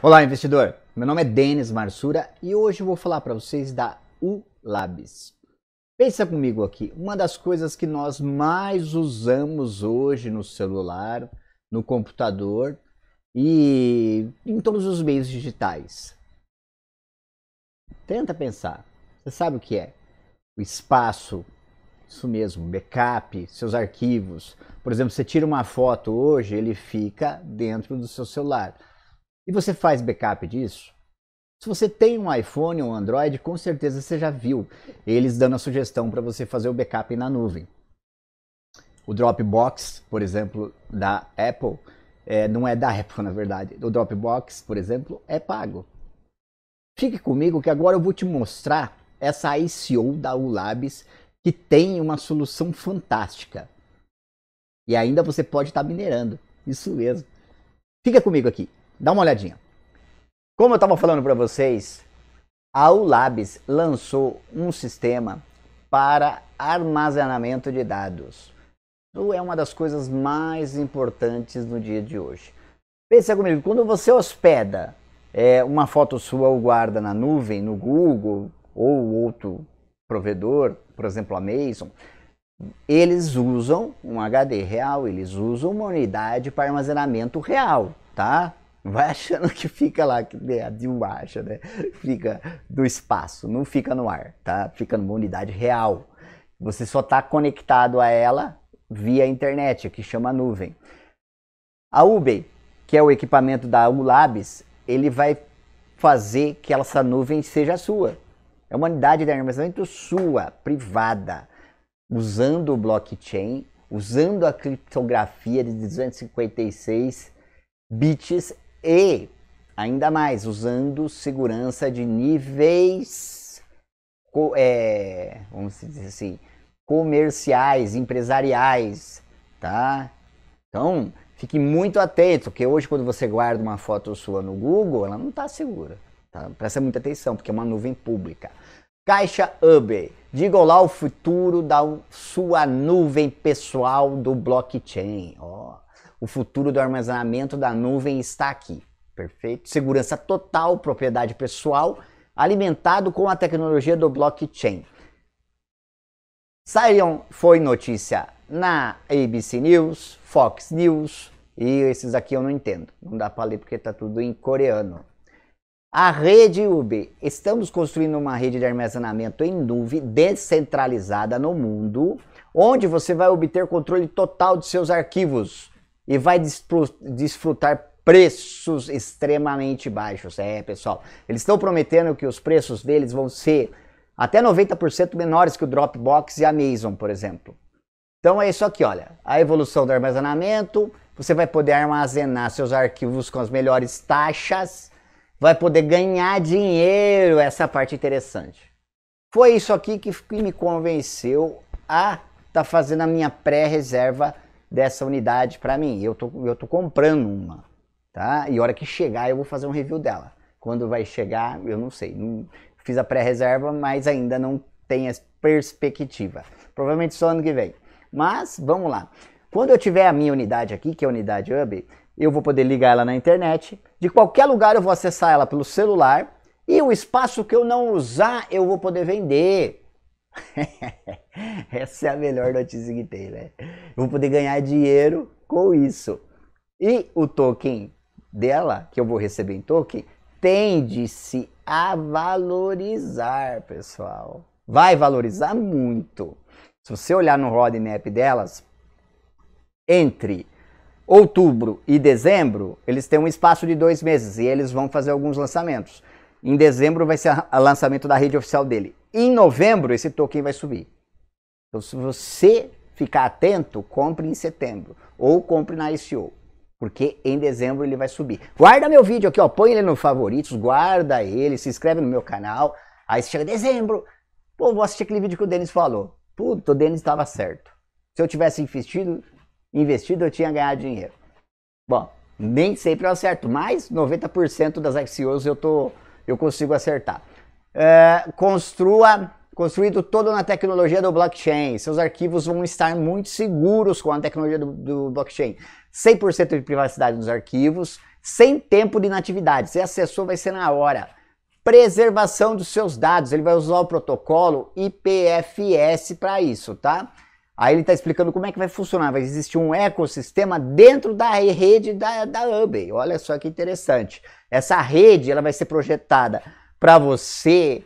Olá, investidor! Meu nome é Denis Marçura e hoje eu vou falar para vocês da Labs. Pensa comigo aqui, uma das coisas que nós mais usamos hoje no celular, no computador e em todos os meios digitais. Tenta pensar, você sabe o que é? O espaço, isso mesmo, backup, seus arquivos. Por exemplo, você tira uma foto hoje, ele fica dentro do seu celular. E você faz backup disso? Se você tem um iPhone ou um Android, com certeza você já viu eles dando a sugestão para você fazer o backup na nuvem. O Dropbox, por exemplo, da Apple, não é da Apple na verdade, o Dropbox, por exemplo, é pago. Fique comigo que agora eu vou te mostrar essa ICO da Labs que tem uma solução fantástica. E ainda você pode estar minerando, isso mesmo. Fica comigo aqui. Dá uma olhadinha. Como eu estava falando para vocês, a Labs lançou um sistema para armazenamento de dados. Isso é uma das coisas mais importantes no dia de hoje. Pensa comigo, quando você hospeda uma foto sua ou guarda na nuvem, no Google ou outro provedor, por exemplo a Amazon, eles usam um HD real, eles usam uma unidade para armazenamento real, tá? Vai achando que fica lá, de baixo, né? Fica do espaço, não fica no ar, tá? Fica numa unidade real. Você só está conectado a ela via internet, que chama nuvem. A Ubbey, que é o equipamento da Labs, ele vai fazer que essa nuvem seja sua. É uma unidade de armazenamento sua, privada, usando o blockchain, usando a criptografia de 256 bits. E, ainda mais, usando segurança de níveis, vamos dizer assim, comerciais, empresariais, tá? Então, fique muito atento, porque hoje quando você guarda uma foto sua no Google, ela não está segura, tá? Presta muita atenção, porque é uma nuvem pública. Caixa Ubbey, diga lá o futuro da sua nuvem pessoal do blockchain, ó. O futuro do armazenamento da nuvem está aqui, perfeito? Segurança total, propriedade pessoal, alimentado com a tecnologia do blockchain. Saiam, foi notícia na ABC News, Fox News, e esses aqui eu não entendo. Não dá para ler porque está tudo em coreano. A rede Ubbey. Estamos construindo uma rede de armazenamento em nuvem descentralizada no mundo, onde você vai obter controle total de seus arquivos. E vai desfrutar preços extremamente baixos. É, pessoal, eles estão prometendo que os preços deles vão ser até 90% menores que o Dropbox e a Amazon, por exemplo. Então é isso aqui, olha. A evolução do armazenamento, você vai poder armazenar seus arquivos com as melhores taxas, vai poder ganhar dinheiro, essa parte interessante. Foi isso aqui que me convenceu a tá fazendo a minha pré-reserva dessa unidade para mim. Eu tô comprando uma, tá? E a hora que chegar eu vou fazer um review dela. Quando vai chegar, eu não sei. Não fiz a pré-reserva, mas ainda não tem a perspectiva. Provavelmente só ano que vem. Mas vamos lá. Quando eu tiver a minha unidade aqui, que é a unidade Ubbey, eu vou poder ligar ela na internet. De qualquer lugar eu vou acessar ela pelo celular. E o espaço que eu não usar, eu vou poder vender. Essa é a melhor notícia que tem, né? Eu vou poder ganhar dinheiro com isso. E o token dela, que eu vou receber em token, tende-se a valorizar, pessoal. Vai valorizar muito. Se você olhar no roadmap delas, entre outubro e dezembro, eles têm um espaço de 2 meses e eles vão fazer alguns lançamentos. Em dezembro vai ser o lançamento da rede oficial dele. Em novembro esse token vai subir. Então se você ficar atento, compre em setembro ou compre na ICO, porque em dezembro ele vai subir. Guarda meu vídeo aqui, ó, põe ele no favoritos, guarda ele, se inscreve no meu canal. Aí chega dezembro, pô, vou assistir aquele vídeo que o Denis falou. Puta, o Denis estava certo. Se eu tivesse investido eu tinha ganhado dinheiro. Bom, nem sempre eu acerto, mas 90% das ICOs eu consigo acertar. Construído todo na tecnologia do blockchain. Seus arquivos vão estar muito seguros com a tecnologia do blockchain. 100% de privacidade nos arquivos, sem tempo de inatividade. Você acessou, vai ser na hora. Preservação dos seus dados, ele vai usar o protocolo IPFS para isso, tá? Aí ele está explicando como é que vai funcionar, vai existir um ecossistema dentro da rede da Ubbey. Olha só que interessante. Essa rede ela vai ser projetada para você,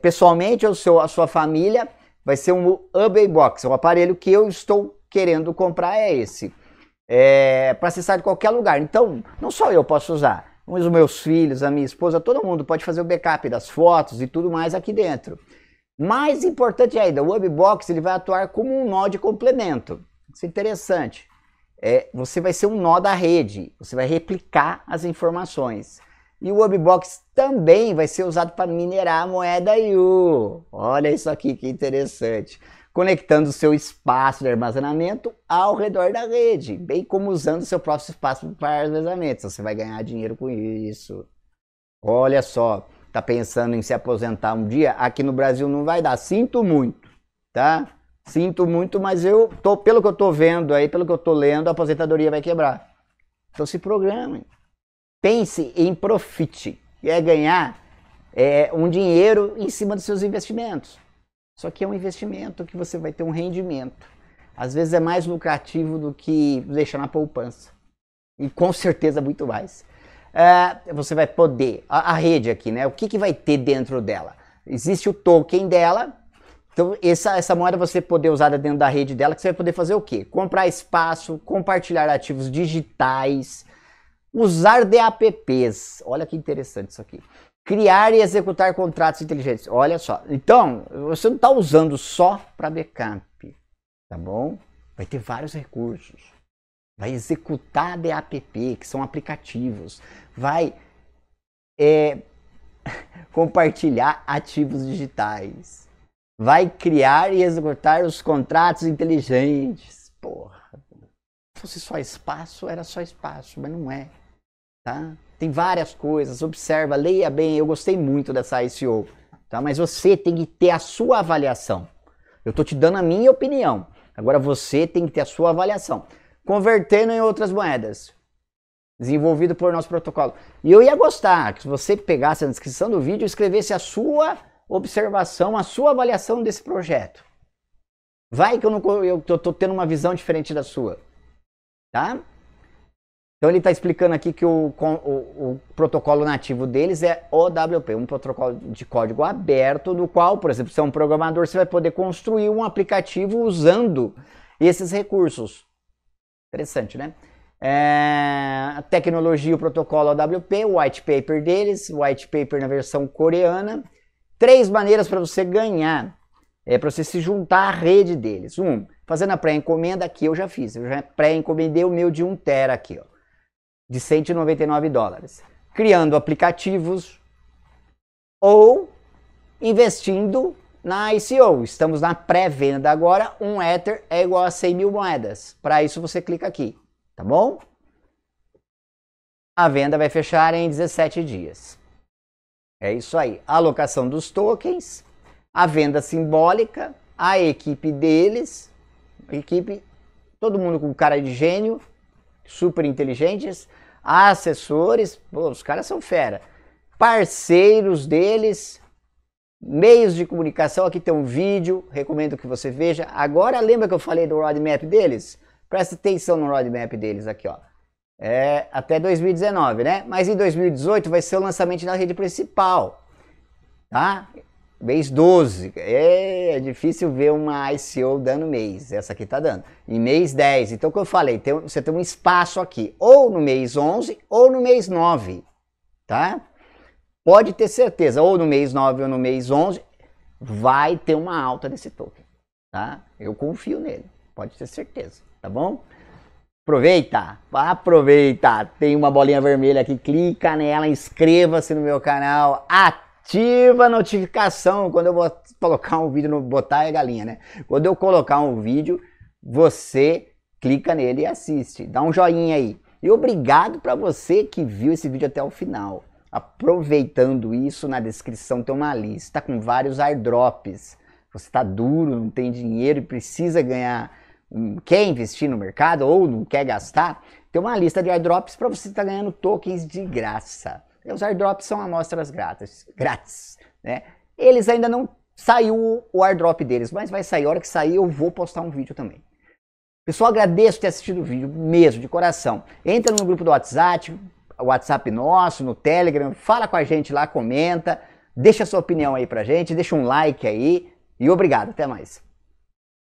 pessoalmente, ou a sua família. Vai ser um Ubbey Box, o aparelho que eu estou querendo comprar é esse. Para acessar de qualquer lugar. Então, não só eu posso usar. Os meus filhos, a minha esposa, todo mundo pode fazer o backup das fotos e tudo mais aqui dentro. Mais importante ainda, o Ubbey Box ele vai atuar como um nó de complemento. Isso é interessante. Você vai ser um nó da rede, você vai replicar as informações. E o Ubbey Box também vai ser usado para minerar a moeda IU. Olha isso aqui, que interessante. Conectando o seu espaço de armazenamento ao redor da rede, bem como usando o seu próprio espaço para armazenamento. Você vai ganhar dinheiro com isso. Olha só, tá pensando em se aposentar um dia? Aqui no Brasil não vai dar, sinto muito, tá? Sinto muito, mas eu tô, pelo que eu tô vendo aí, pelo que eu tô lendo, a aposentadoria vai quebrar. Então se programem. Pense em profit, que é ganhar um dinheiro em cima dos seus investimentos. Só que é um investimento que você vai ter um rendimento. Às vezes é mais lucrativo do que deixar na poupança. E com certeza muito mais. Você vai poder... A rede aqui, né? O que vai ter dentro dela? Existe o token dela. Então essa moeda você poder usar dentro da rede dela, que você vai poder fazer o quê? Comprar espaço, compartilhar ativos digitais, usar DAPPs. Olha que interessante isso aqui. Criar e executar contratos inteligentes. Olha só. Então, você não está usando só para backup, tá bom? Vai ter vários recursos. Vai executar DAPP, que são aplicativos. Vai compartilhar ativos digitais. Vai criar e executar os contratos inteligentes. Porra. Se fosse só espaço, era só espaço, mas não é, tá? Tem várias coisas, observa, leia bem, eu gostei muito dessa ICO, tá? Mas você tem que ter a sua avaliação. Eu estou te dando a minha opinião, agora você tem que ter a sua avaliação. Convertendo em outras moedas, desenvolvido por nosso protocolo. E eu ia gostar que se você pegasse na descrição do vídeo e escrevesse a sua observação, a sua avaliação desse projeto. Vai que eu estou tendo uma visão diferente da sua, tá? Então ele está explicando aqui que o protocolo nativo deles é OWP, um protocolo de código aberto, no qual, por exemplo, se é um programador, você vai poder construir um aplicativo usando esses recursos. Interessante, né? A tecnologia e o protocolo OWP, o white paper deles, o white paper na versão coreana. 3 maneiras para você ganhar, para você se juntar à rede deles. 1, fazendo a pré-encomenda, que eu já fiz, eu já pré-encomendei o meu de 1 tera aqui, ó, de 199 dólares, criando aplicativos ou investindo na ICO. Estamos na pré-venda agora, 1 Ether é igual a 100 mil moedas. Para isso você clica aqui, tá bom? A venda vai fechar em 17 dias. É isso aí. Alocação dos tokens, a venda simbólica, a equipe deles, todo mundo com cara de gênio, super inteligentes, assessores, pô, os caras são fera, parceiros deles, meios de comunicação, aqui tem um vídeo, recomendo que você veja. Agora lembra que eu falei do roadmap deles? Presta atenção no roadmap deles aqui, ó. Até 2019, né? Mas em 2018 vai ser o lançamento da rede principal, tá? Mês 12, é difícil ver uma ICO dando mês, essa aqui tá dando, em mês 10, então como eu falei, você tem um espaço aqui, ou no mês 11, ou no mês 9, tá? Pode ter certeza, ou no mês 9, ou no mês 11, vai ter uma alta desse token, tá? Eu confio nele, pode ter certeza, tá bom? Aproveita, aproveita, tem uma bolinha vermelha aqui, clica nela, inscreva-se no meu canal, ativa a notificação quando eu colocar um vídeo, botar a galinha, né? Quando eu colocar um vídeo, você clica nele e assiste. Dá um joinha aí. E obrigado para você que viu esse vídeo até o final. Aproveitando isso, na descrição tem uma lista com vários airdrops. Você tá duro, não tem dinheiro e precisa ganhar quer investir no mercado ou não quer gastar, tem uma lista de airdrops para você estar ganhando tokens de graça. E os airdrops são amostras grátis, né? Eles ainda não saiu o airdrop deles, mas vai sair. A hora que sair eu vou postar um vídeo também. Pessoal, agradeço ter assistido o vídeo mesmo, de coração. Entra no grupo do WhatsApp nosso, no Telegram, fala com a gente lá, comenta, deixa a sua opinião aí pra gente, deixa um like aí e obrigado, até mais.